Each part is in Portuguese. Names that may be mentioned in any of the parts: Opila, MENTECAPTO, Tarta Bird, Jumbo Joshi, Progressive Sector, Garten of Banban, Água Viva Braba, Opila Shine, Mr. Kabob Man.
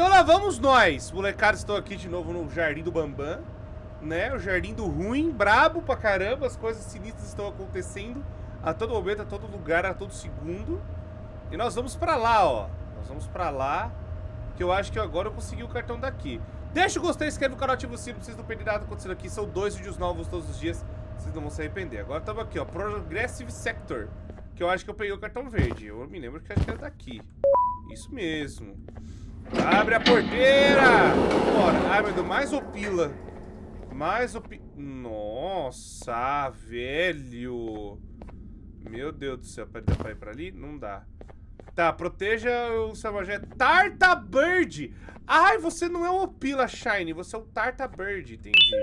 Então lá vamos nós. Molecada, estou aqui de novo no Jardim do Banban, né? O Jardim do Ruim, brabo pra caramba. As coisas sinistras estão acontecendo a todo momento, a todo lugar, a todo segundo. E nós vamos pra lá, ó. Nós vamos pra lá, que eu acho que agora eu consegui o cartão daqui. Deixa o gostei, inscreve no canal, ativa o sino pra vocês não perderem nada acontecendo aqui. São 2 vídeos novos todos os dias, vocês não vão se arrepender. Agora estamos aqui, ó, Progressive Sector, que eu acho que eu peguei o cartão verde. Eu me lembro que acho que era daqui. Isso mesmo. Abre a porteira! Bora. Ai, meu Deus, mais Opila. Mais Opila. Nossa, velho. Meu Deus do céu. Pera, dá pra ir pra ali? Não dá. Tá, proteja o Samajé. Tarta Bird! Ai, você não é o Opila Shine, você é o Tarta Bird, entendi.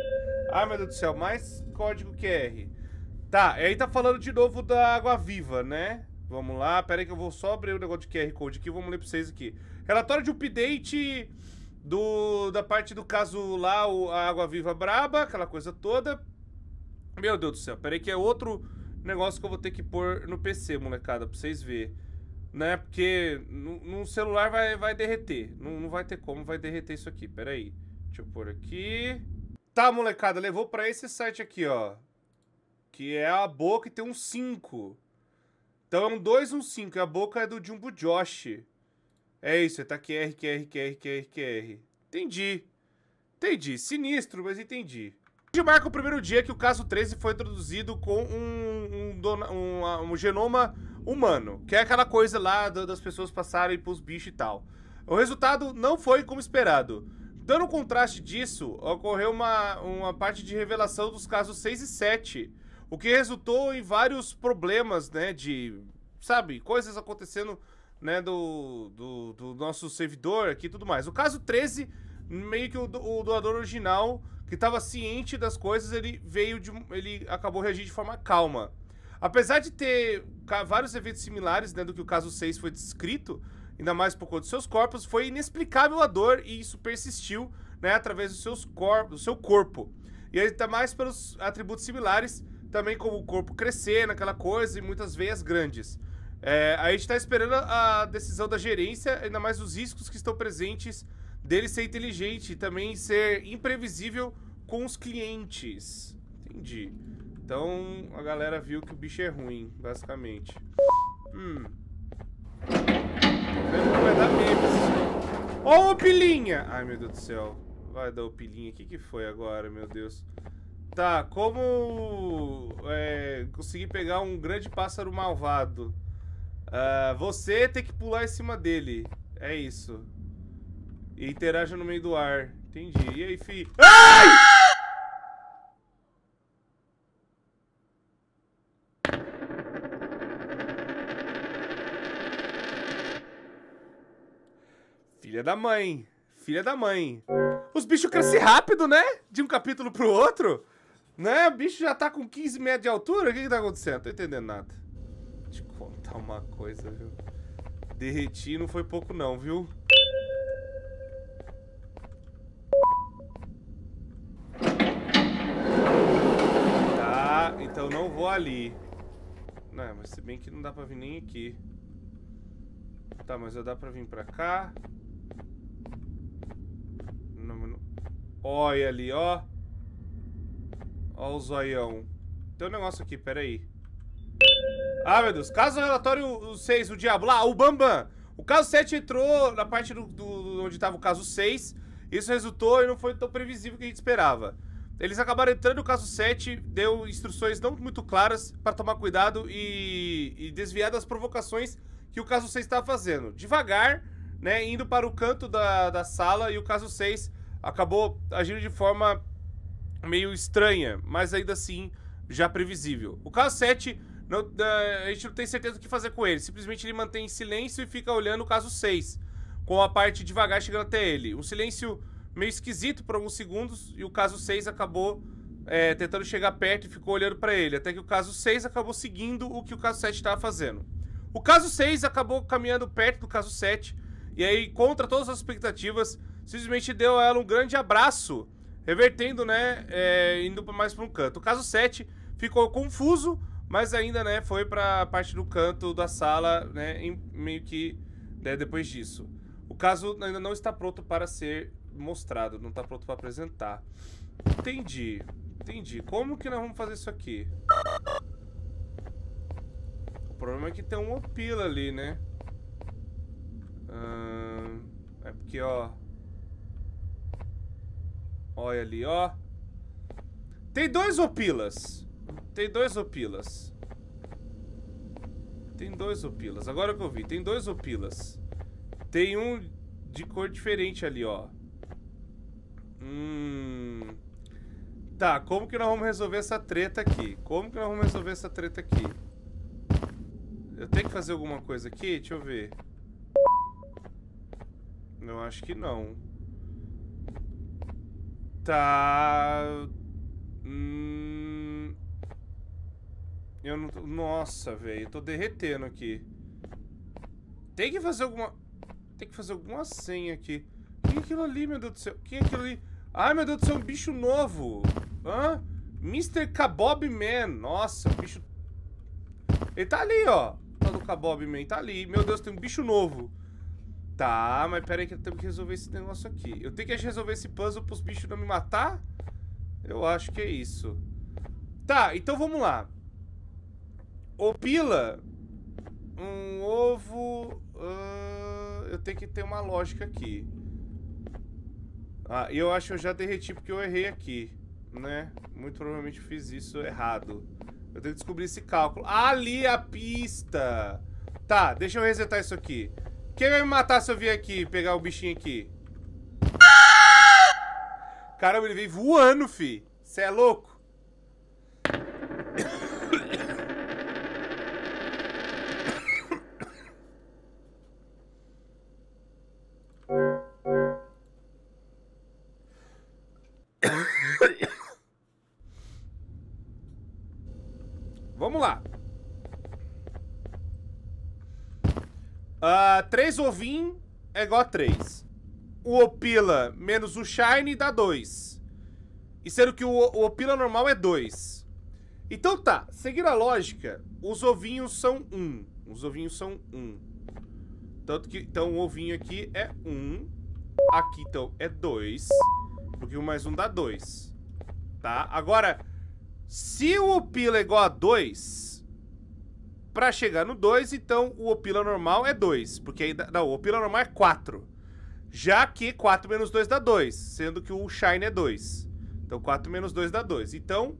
Ai, meu Deus do céu, mais código QR. Tá, e aí tá falando de novo da Água Viva, né? Vamos lá, pera aí que eu vou só abrir o negócio de QR Code aqui, vamos ler pra vocês aqui. Relatório de update da parte do caso lá, a Água Viva Braba, aquela coisa toda. Meu Deus do céu, pera aí que é outro negócio que eu vou ter que pôr no PC, molecada, pra vocês verem. Né, porque no celular vai derreter. Não vai ter como, vai derreter isso aqui. Pera aí, deixa eu pôr aqui. Tá, molecada, levou pra esse site aqui, ó, que é a boca e tem um 5. Então é um 2 e um 5, a boca é do Jumbo Joshi. É isso, tá QR, QR, QR, QR, QR. Entendi. Entendi, sinistro, mas entendi. Hoje marca o primeiro dia que o caso 13 foi introduzido com um genoma humano, que é aquela coisa lá das pessoas passarem pros bichos e tal. O resultado não foi como esperado. Dando contraste disso, ocorreu uma parte de revelação dos casos 6 e 7, o que resultou em vários problemas, né, de, sabe, coisas acontecendo, né, do nosso servidor aqui e tudo mais. O caso 13, meio que o doador original, que estava ciente das coisas, ele acabou reagindo de forma calma. Apesar de ter vários eventos similares, né, do que o caso 6 foi descrito, ainda mais por conta dos seus corpos, foi inexplicável a dor e isso persistiu, né, através do seu corpo. E ainda mais pelos atributos similares, também como o corpo crescendo, aquela coisa, e muitas veias grandes. É, a gente está esperando a decisão da gerência, ainda mais os riscos que estão presentes dele ser inteligente e também ser imprevisível com os clientes. Entendi. Então, a galera viu que o bicho é ruim, basicamente. Tô vendo que vai dar memes. Ó, Opilinha! Ai, meu Deus do céu. Vai dar Opilinha. O que foi agora, meu Deus? Tá, como conseguir pegar um grande pássaro malvado? Você tem que pular em cima dele. É isso. E interaja no meio do ar. Entendi. E aí, fi? Ai! Filha da mãe, filha da mãe. Os bichos crescem rápido, né? De um capítulo pro outro, né? O bicho já tá com 15 metros de altura. O que que tá acontecendo? Não tô entendendo nada. Deixa eu te contar uma coisa, viu? Derreti não foi pouco não, viu? Tá, então não vou ali. Não, mas se bem que não dá pra vir nem aqui. Tá, mas já dá pra vir pra cá. Olha ali, ó. Ó o zoião. Tem um negócio aqui, peraí. Ah, meu Deus. Caso relatório 6, o diabo lá, o Banban. O caso 7 entrou na parte onde tava o caso 6. Isso resultou e não foi tão previsível que a gente esperava. Eles acabaram entrando no caso 7, deu instruções não muito claras pra tomar cuidado e desviar das provocações que o caso 6 estava fazendo. Devagar, né, indo para o canto da sala, e o caso 6 acabou agindo de forma meio estranha, mas ainda assim já previsível. O caso 7, a gente não tem certeza do que fazer com ele. Simplesmente ele mantém silêncio e fica olhando o caso 6, com a parte devagar chegando até ele. Um silêncio meio esquisito por alguns segundos, e o caso 6 acabou tentando chegar perto e ficou olhando para ele, até que o caso 6 acabou seguindo o que o caso 7 estava fazendo. O caso 6 acabou caminhando perto do caso 7, e aí, contra todas as expectativas, simplesmente deu a ela um grande abraço, revertendo, né, indo mais para um canto. O caso 7 ficou confuso, mas ainda, né, foi para a parte do canto da sala, né, meio que, né, depois disso. O O caso ainda não está pronto para ser mostrado, não está pronto para apresentar. Entendi, entendi. Como que nós vamos fazer isso aqui? O problema é que tem um Opila ali, né? É porque, ó... Olha ali, ó. Tem dois Opilas. Tem dois Opilas. Tem dois Opilas. Agora que eu vi, tem dois Opilas. Tem um de cor diferente ali, ó. Tá, como que nós vamos resolver essa treta aqui? Como que nós vamos resolver essa treta aqui? Eu tenho que fazer alguma coisa aqui? Deixa eu ver. Eu acho que não. Tá... Eu não... Nossa, velho. Eu tô derretendo aqui. Tem que fazer alguma... Tem que fazer alguma senha aqui. Quem é aquilo ali, meu Deus do céu? Quem é aquilo ali? Ai, meu Deus do céu, um bicho novo. Hã? Mr. Kabob Man. Nossa, o bicho... Ele tá ali, ó. Tá do Kabob Man. Tá ali. Meu Deus, tem um bicho novo. Tá, mas pera aí que eu tenho que resolver esse negócio aqui. Eu tenho que resolver esse puzzle pros bichos não me matar? Eu acho que é isso. Tá, então vamos lá. Opila. Um ovo... eu tenho que ter uma lógica aqui. Ah, e eu acho que eu já derreti porque eu errei aqui, né? Muito provavelmente eu fiz isso errado. Eu tenho que descobrir esse cálculo. Ali a pista! Tá, deixa eu resetar isso aqui. Quem vai me matar se eu vir aqui pegar o bichinho aqui? Caramba, ele veio voando, fi. Cê é louco? Vamos lá. Três ovinhos é igual a 3. O Opila menos o Shine dá 2. E sendo que o Opila normal é 2. Então tá, seguindo a lógica, os ovinhos são 1. Os ovinhos são 1. Tanto que, então o ovinho aqui é 1. Aqui então é 2. Porque 1 mais 1 dá 2. Tá? Agora, se o Opila é igual a 2... Pra chegar no 2, então o Opila normal é 2. Porque aí, não, o Opila normal é 4. Já que 4 menos 2 dá 2. Sendo que o Shine é 2. Então 4 menos 2 dá 2. Então,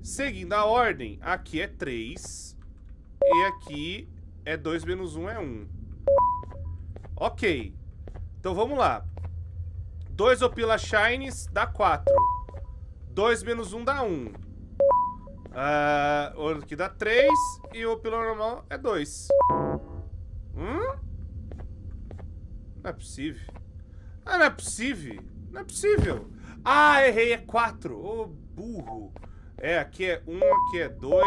seguindo a ordem, aqui é 3. E aqui é 2 menos 1 é 1. Ok. Então vamos lá. 2 Opila Shines dá 4. 2 menos 1 dá 1. O que dá 3 e o pilar normal é 2. Não é possível. Ah, não é possível. Não é possível. Ah, errei, é 4. Ô, burro. É, aqui é 1, aqui é 2.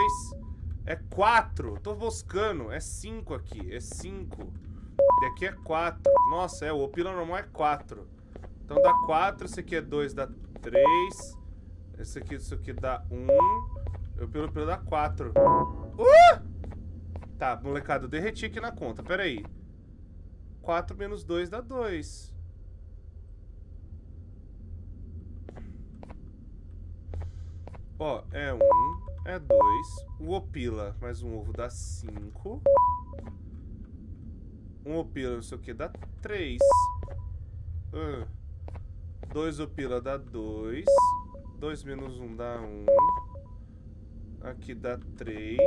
É 4. Tô buscando. É 5 aqui. É 5. E aqui é 4. Nossa, é, o pilar normal é 4. Então dá 4. Esse aqui é 2, dá 3. Esse aqui dá 1. Eu pelo dá 4. Tá, molecada, eu derreti aqui na conta. Pera aí. 4 menos 2 dá 2. Ó, é 1, é 2. O Opila mais um ovo dá 5. Um Opila não sei o que dá 3. 2 Opila dá 2. 2 menos 1 dá 1. Aqui dá 3.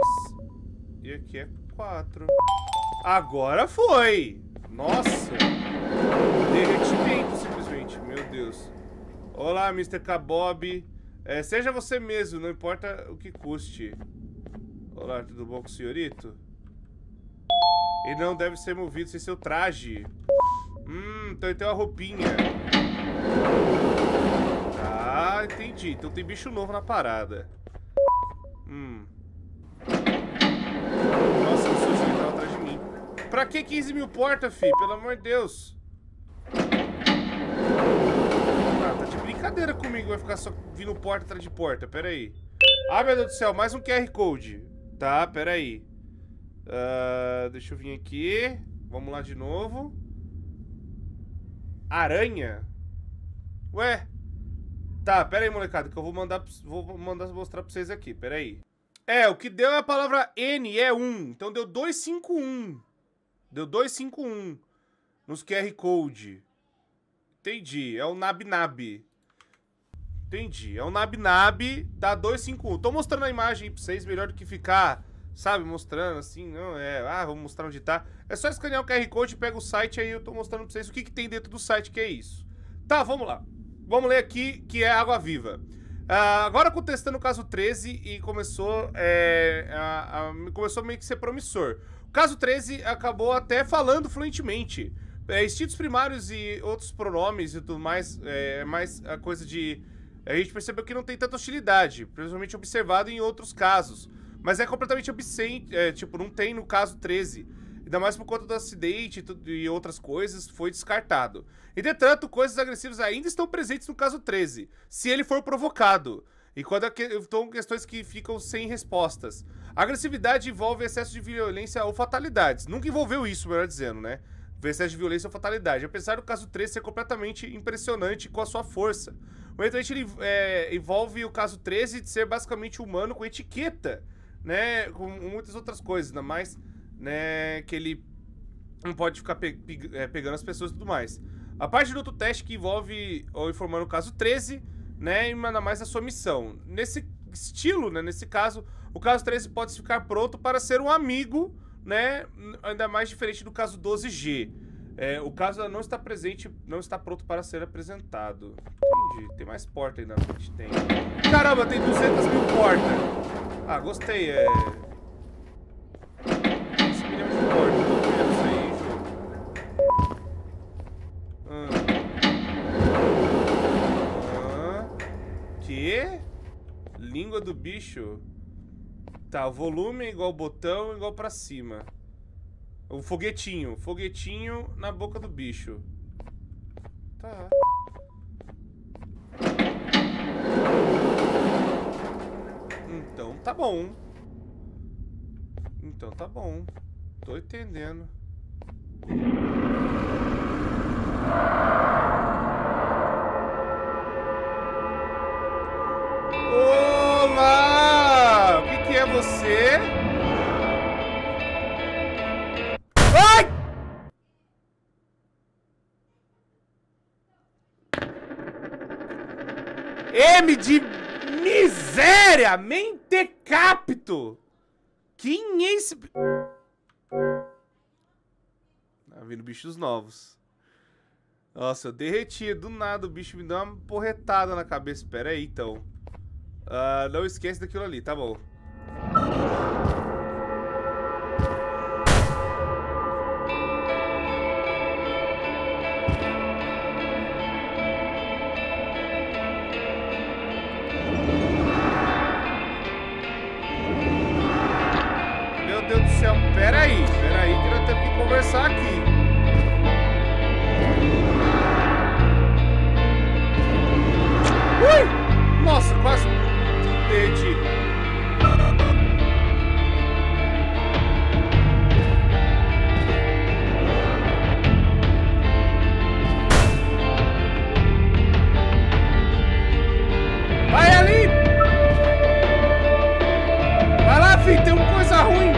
E aqui é 4. Agora foi! Nossa! Derretimento, simplesmente. Meu Deus. Olá, Mr. Kabob. É, seja você mesmo, não importa o que custe. Olá, tudo bom com o senhorito? Ele não deve ser movido sem seu traje. Então ele tem uma roupinha. Ah, entendi. Então tem bicho novo na parada. Nossa, o sujeito tava atrás de mim. Pra que 15 mil portas, fi? Pelo amor de Deus. Ah, tá de brincadeira comigo. Vai ficar só vindo porta atrás de porta. Pera aí. Ah, meu Deus do céu. Mais um QR Code. Tá, pera aí. Deixa eu vir aqui. Vamos lá de novo. Aranha? Ué? Tá, pera aí, molecada, que eu vou mandar mostrar pra vocês aqui, pera aí. É, o que deu é a palavra N, é 1. Então deu 251. Deu 251 nos QR Code. Entendi, é o nab-nab. Entendi, é o nab-nab, dá 251. Tô mostrando a imagem aí pra vocês, melhor do que ficar, sabe, mostrando assim, não é... Ah, vou mostrar onde tá. É só escanear o QR Code, pega o site aí, eu tô mostrando pra vocês o que tem dentro do site, que é isso. Tá, vamos lá. Vamos ler aqui, que é Água Viva. Agora contestando o caso 13 e começou, começou meio que ser promissor. O caso 13 acabou até falando fluentemente. Instintos primários e outros pronomes e tudo mais, mais a coisa de... A gente percebeu que não tem tanta hostilidade, principalmente observado em outros casos. Mas é completamente absente, tipo, não tem no caso 13. Ainda mais por conta do acidente e outras coisas, foi descartado. Entretanto, coisas agressivas ainda estão presentes no caso 13, se ele for provocado. E quando são questões que ficam sem respostas. A agressividade envolve excesso de violência ou fatalidades. Nunca envolveu isso, melhor dizendo, né? Excesso de violência ou fatalidade. Apesar do caso 13 ser completamente impressionante com a sua força. O retorno envolve o caso 13 de ser basicamente humano com etiqueta, né? Com muitas outras coisas, ainda mais... Né, que ele não pode ficar pegando as pessoas e tudo mais. A parte do outro teste que envolve ou informando o caso 13, né, e nada mais a sua missão. Nesse estilo, né, nesse caso, o caso 13 pode ficar pronto para ser um amigo, né, ainda mais diferente do caso 12G. O caso não está presente, não está pronto para ser apresentado. Entendi, tem mais porta ainda na frente, tem. Caramba, tem 200 mil portas. Ah, gostei, Língua do bicho. Tá, o volume é igual o botão, igual pra cima. O foguetinho. Foguetinho na boca do bicho. Tá. Então tá bom. Então tá bom. Tô entendendo. Olá! O que é você? Ai! M de miséria! Mentecapto! Quem é esse... Tá vindo bichos novos. Nossa, eu derreti. Do nada o bicho me deu uma porretada na cabeça. Pera aí, então. Não esquece daquilo ali, tá bom. Meu Deus do céu, peraí, que nós temos que conversar aqui. Ui! Nossa, quase... Vai ali! Vai lá, filho, tem uma coisa ruim!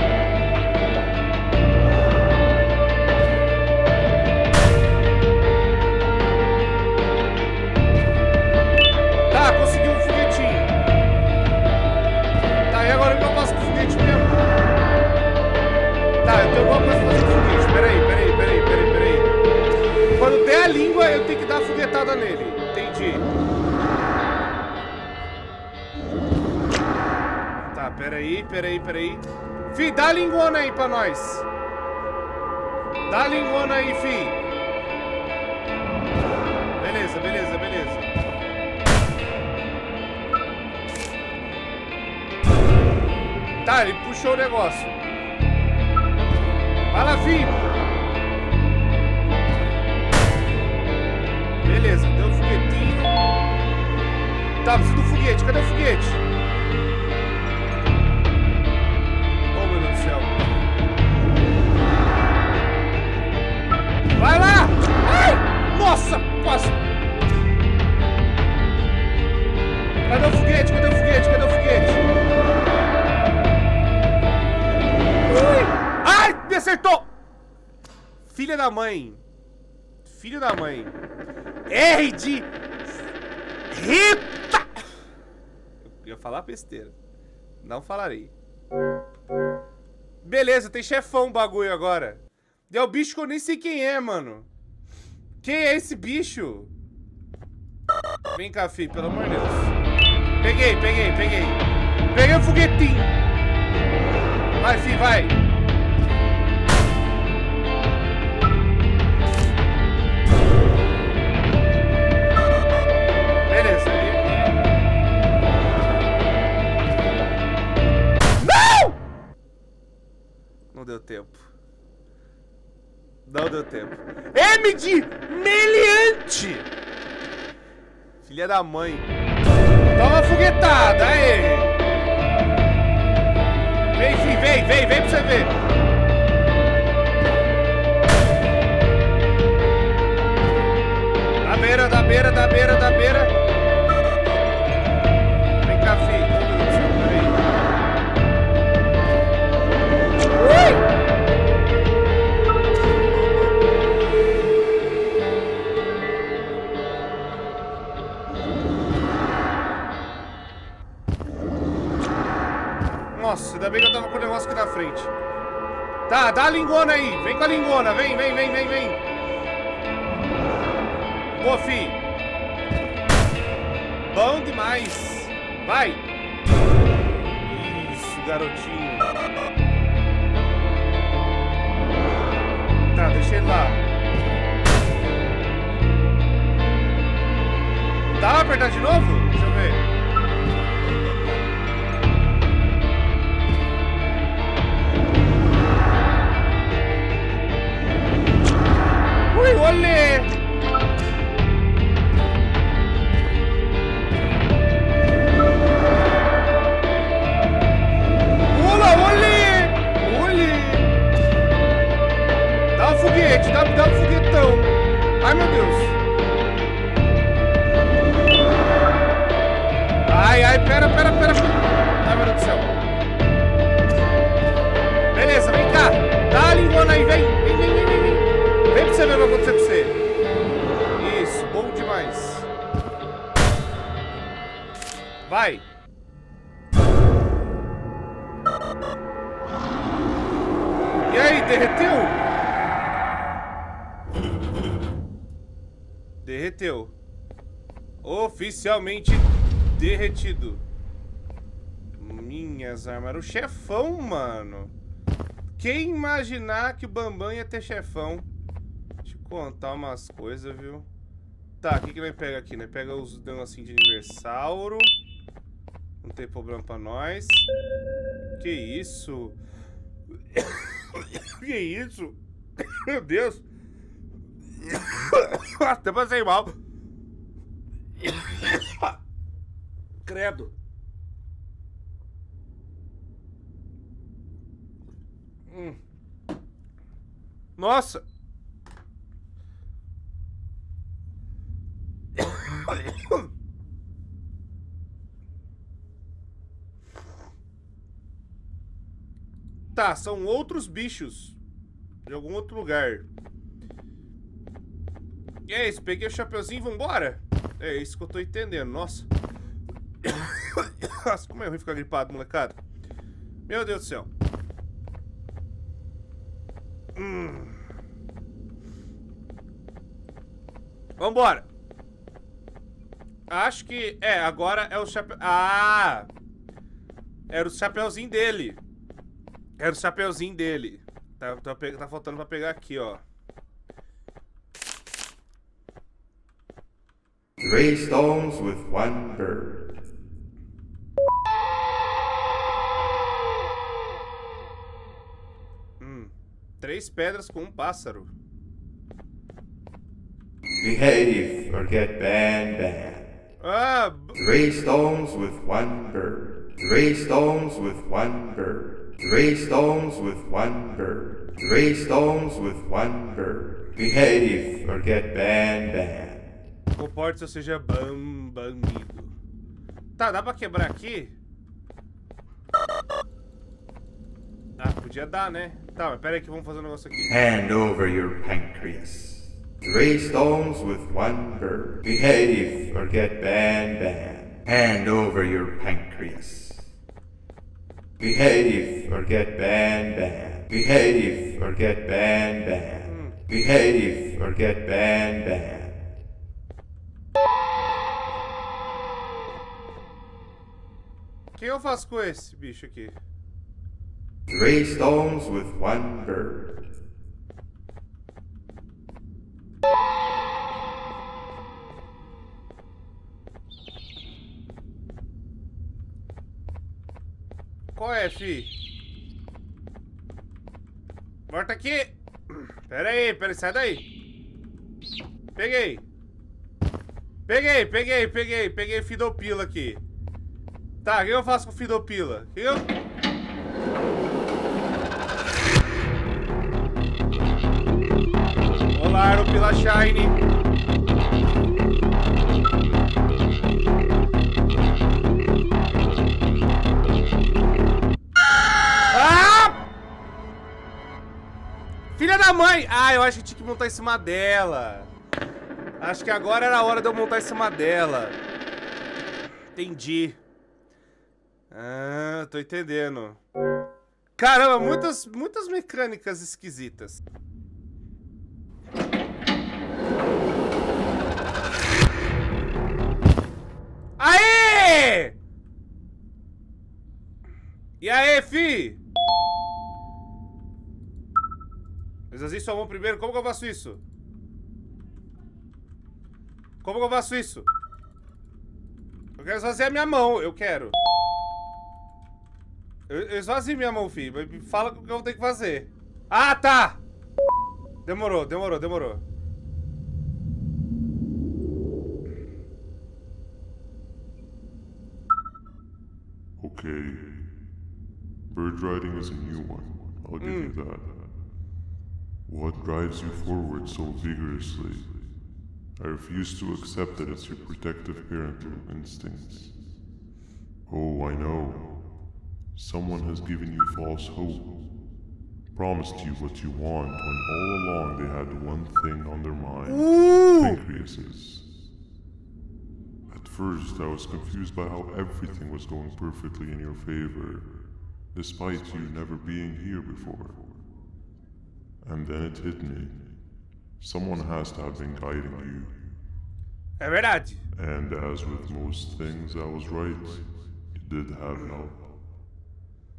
Tá, conseguiu um foguetinho. Tá, e agora eu faço com o foguete mesmo? Tá, eu tenho alguma coisa pra fazer com o foguete. Peraí. Quando der a língua, eu tenho que dar a foguetada nele. Entendi. Tá, peraí. Fi, dá a lingona aí pra nós. Dá a lingona aí, fi. Beleza. Tá, ele puxou o negócio. Vai lá, filho. Beleza, deu um foguetinho. Tá, preciso do foguete. Cadê o foguete? Oh, meu Deus do céu. Vai lá! Ai! Nossa! Filha da mãe. Filho da mãe. R de... Rita! Eu ia falar besteira. Não falarei. Beleza, tem chefão o bagulho agora. É o bicho que eu nem sei quem é, mano. Quem é esse bicho? Vem cá, filho, pelo amor de Deus. Peguei, peguei, peguei. Peguei o foguetinho. Vai, filho, vai. Beleza. Não! Não deu tempo. Não deu tempo. M de meliante. Filha da mãe. Toma foguetada, aí. Vem, filho, vem, vem, vem pra você ver. Da beira, da beira, da beira, da beira. Vem cá, filho. Nossa, ainda bem que eu tava com o negócio aqui na frente. Tá, dá a lingona aí. Vem com a lingona. Vem, vem, vem, vem, vem. Boa, fi. Bom demais. Vai. Isso, garotinho. Tá, deixa ele lá. Dá pra apertar de novo? Deixa eu ver. Olê! Pula, olê! Olê! Dá um foguete, dá um foguetão! Ai, meu Deus! Ai, ai, pera, pera, pera! Ai, meu Deus do céu! Beleza, vem cá! Dá a lingona aí, vem! Vem, vem, vem, vem! Vem pra você ver o que vai acontecer com você. Isso, bom demais. Vai. E aí, derreteu? Derreteu. Oficialmente derretido. Minhas armas. Era o chefão, mano. Quem imaginar que o Banban ia ter chefão? Deixa eu contar umas coisas, viu? Tá, o que nós pega aqui? Nós pega os negocinhos de dinossauro. Não tem problema pra nós. Que isso? Que isso? Meu Deus! Até passei mal. Credo. Nossa! Tá, são outros bichos de algum outro lugar. E é isso, peguei o chapeuzinho e vambora. É isso que eu tô entendendo, nossa. Nossa, como é ruim ficar gripado, molecada. Meu Deus do céu. Vambora. Acho que... É, agora é o chapéu... Ah! Era o chapeuzinho dele. Era o chapeuzinho dele. Tá faltando pra pegar aqui, ó. Three stones with one bird. Três pedras com um pássaro. Behave or get banned, banned. Ah, three stones with one bird. Three stones with one bird. Three stones with one bird. Three stones with one bird. Behave or get banned, banned. Comporte-se ou seja banido. Tá, dá pra quebrar aqui? Ah, podia podia dar, né? Tá, mas pera aí que vamos fazer um negócio aqui. Hand over your pancreas. 3 stones with 1 bird. Behave or get ban-ban. Hand over your pancreas. Behave or get ban-ban. Behave or get ban-ban. Behave or get ban-ban. O que eu faço com esse bicho aqui? 3 stones with 1 bird. Qual é, fi? Volta aqui! Pera aí, sai daí! Peguei Fidopila aqui. Tá, o que eu faço com o Fidopila? Olá, Opila Shine! Ah! Filha da mãe! Ah, eu acho que tinha que montar em cima dela. Acho que agora era a hora de eu montar em cima dela. Entendi. Ah, tô entendendo. Caramba, muitas mecânicas esquisitas. Aê! E aí, fi? Mas assim só vão primeiro, como que eu faço isso? Eu quero esvaziar minha mão, Eu esvazio minha mão, filho. Me fala o que eu tenho que fazer. Ah, tá! Demorou. Ok. Bird riding is a new one. I'll give you that. What drives you forward so vigorously? I refuse to accept that it's your protective parental instincts. Oh, I know. Someone has given you false hope, promised you what you want, when all along they had one thing on their mind, pancreases. At first, I was confused by how everything was going perfectly in your favor, despite you never being here before. And then it hit me. Someone has to have been guiding you. É verdade. And as with most things, I was right. It did have help.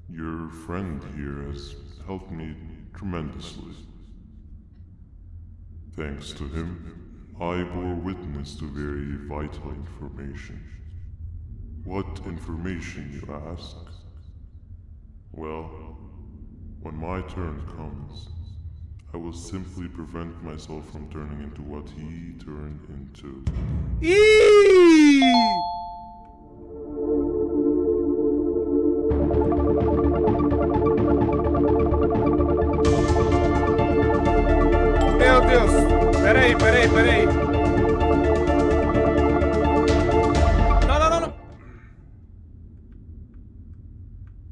Your friend here has helped me tremendously. Thanks to him, I bore witness to very vital information. What information, you ask? Well, when my turn comes, I will simply prevent myself from turning into what he turned into. Eee! Peraí. Não.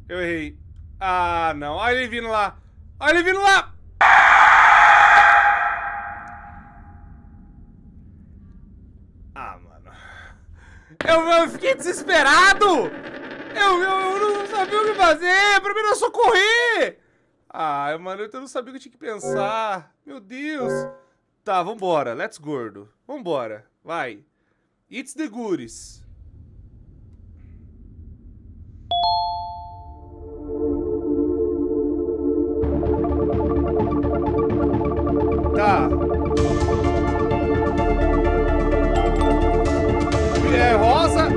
Eu errei. Ah, não. Olha ele vindo lá. Ah, mano. Eu fiquei desesperado. Eu não sabia o que fazer. Primeiro eu só corri. Ah, mano, eu não sabia o que eu tinha que pensar. Meu Deus. Tá, vambora. Let's gordo. Vambora. Vai. It's the goodies. Tá. Mulher rosa.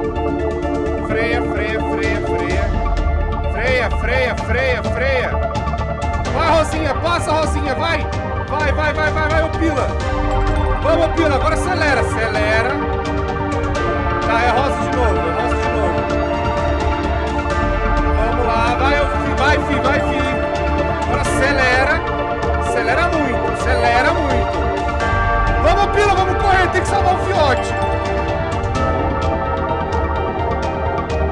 Freia. Vai, Rosinha. Passa, Rosinha. Vai. Vai, Opila! Vamos, Opila, agora acelera! Tá, é rosa de novo! Vamos lá, vai, fi! Agora acelera muito! Vamos, Opila, vamos correr, tem que salvar o fiote!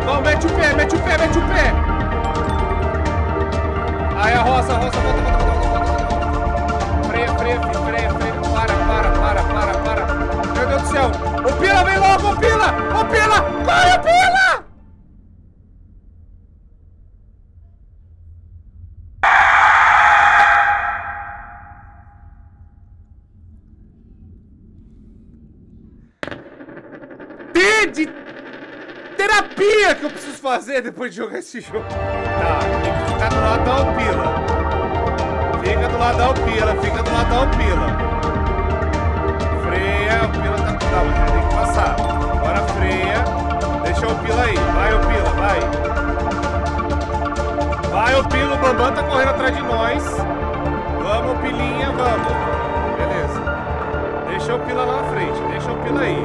Vamos, mete o pé! Aí, é rosa! roça, volta. Freia, para. Meu Deus do céu. Opila, vem logo, Opila, corre, Opila. Terapia que eu preciso fazer depois de jogar esse jogo. Tá, tem que ficar do lado da Opila. Fica do lado da Opila. Freia, a Opila tá com calma, já tem que passar. Agora freia. Deixa a Opila aí. Vai, Opila, vai. Vai, Opila, o Banban tá correndo atrás de nós. Vamos, Opilinha, vamos. Beleza. Deixa a Opila lá na frente, deixa a Opila aí.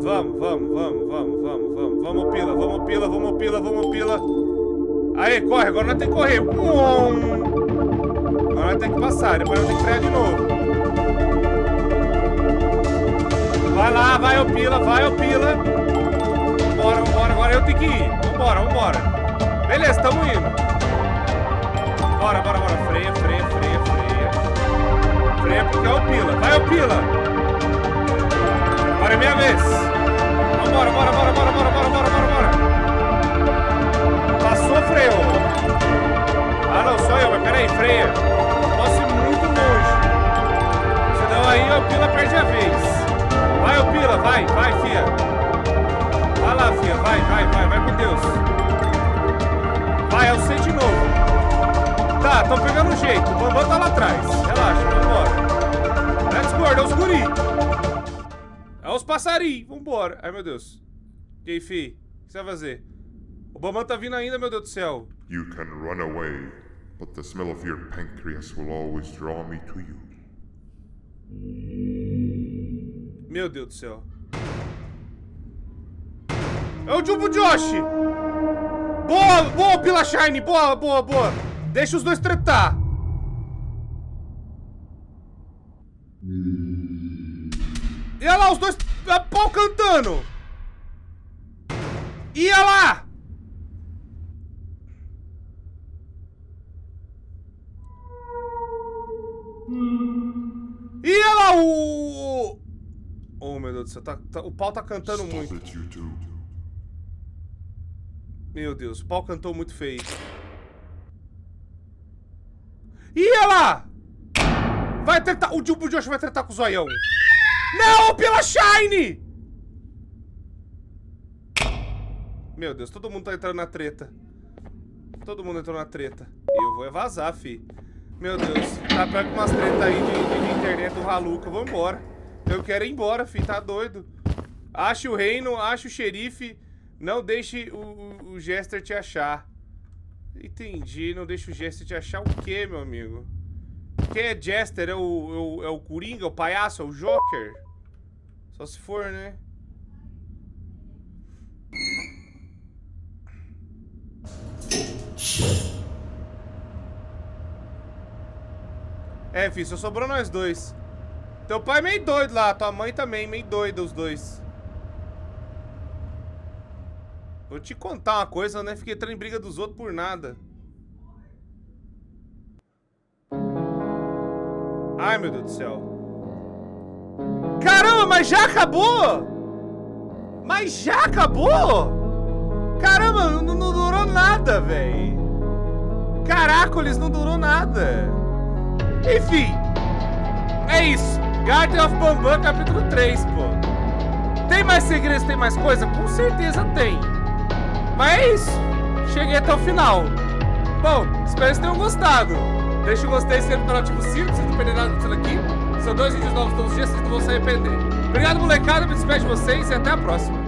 Vamos, Opila. Aí, corre, agora nós temos que correr. Agora nós temos que passar, depois nós temos que frear de novo. Vai lá, vai, Opila. Vambora, agora eu tenho que ir. Vambora. Beleza, tamo indo. Bora, freia. Freia porque é Opila. Vai, Opila. Agora é minha vez. Bora. Passou, freio. Ah, não, só eu, mas peraí, freia. Posso ir muito longe. Senão aí a Opila perde a vez. Vai, Opila, vai, fia. Vai lá, fia, vai com Deus. Vai, eu sei de novo. Tá, tô pegando o jeito. O Banban tá lá atrás. Relaxa, vambora. Let's go, é os guri. É os passarinhos, vambora. Ai, meu Deus. E aí, fi? O que você vai fazer? O Banban tá vindo ainda, meu Deus do céu. You can run away, but the smell of your pancreas will always draw me to you. Meu Deus do céu. É o Jumbo Joshi! Boa, Pila Shine! Boa! Deixa os dois tretar! E olha lá, os dois pau cantando! E olha lá! E olha lá o... Oh, meu Deus do céu, o pau tá cantando muito. Meu Deus, o pau cantou muito feio. E olha lá! Vai tretar, o Jumbo Joshi vai tretar com o zoião. Não, pela Shine! Meu Deus, todo mundo tá entrando na treta. Eu vou vazar, fi. Meu Deus, tá perto de umas tretas aí de internet do Haluca. Vamos embora. Eu quero ir embora, fi, tá doido. Ache o reino, ache o xerife. Não deixe o Jester te achar. Entendi, não deixe o Jester te achar o quê, meu amigo? Quem é Jester? É o Coringa? É o palhaço? É o Joker? Só se for, né? É, filho, só sobrou nós dois. Teu pai é meio doido lá, tua mãe também, meio doida os dois. Vou te contar uma coisa, né? Fiquei entrando em briga dos outros por nada. Ai, meu Deus do céu. Caramba, mas já acabou? Caramba, não durou nada, velho. Caracoles, não durou nada. Enfim, é isso. Garten of Banban, capítulo 3, pô. Tem mais segredos, tem mais coisa? Com certeza tem. Mas é isso. Cheguei até o final. Bom, espero que vocês tenham gostado. Deixa o gostei, inscreva no canal, ativa o sino, pra vocês não perderem nada disso aqui. São 2 vídeos novos todos os dias, vocês não vão se arrepender. Obrigado, molecada, me despeço de vocês e até a próxima.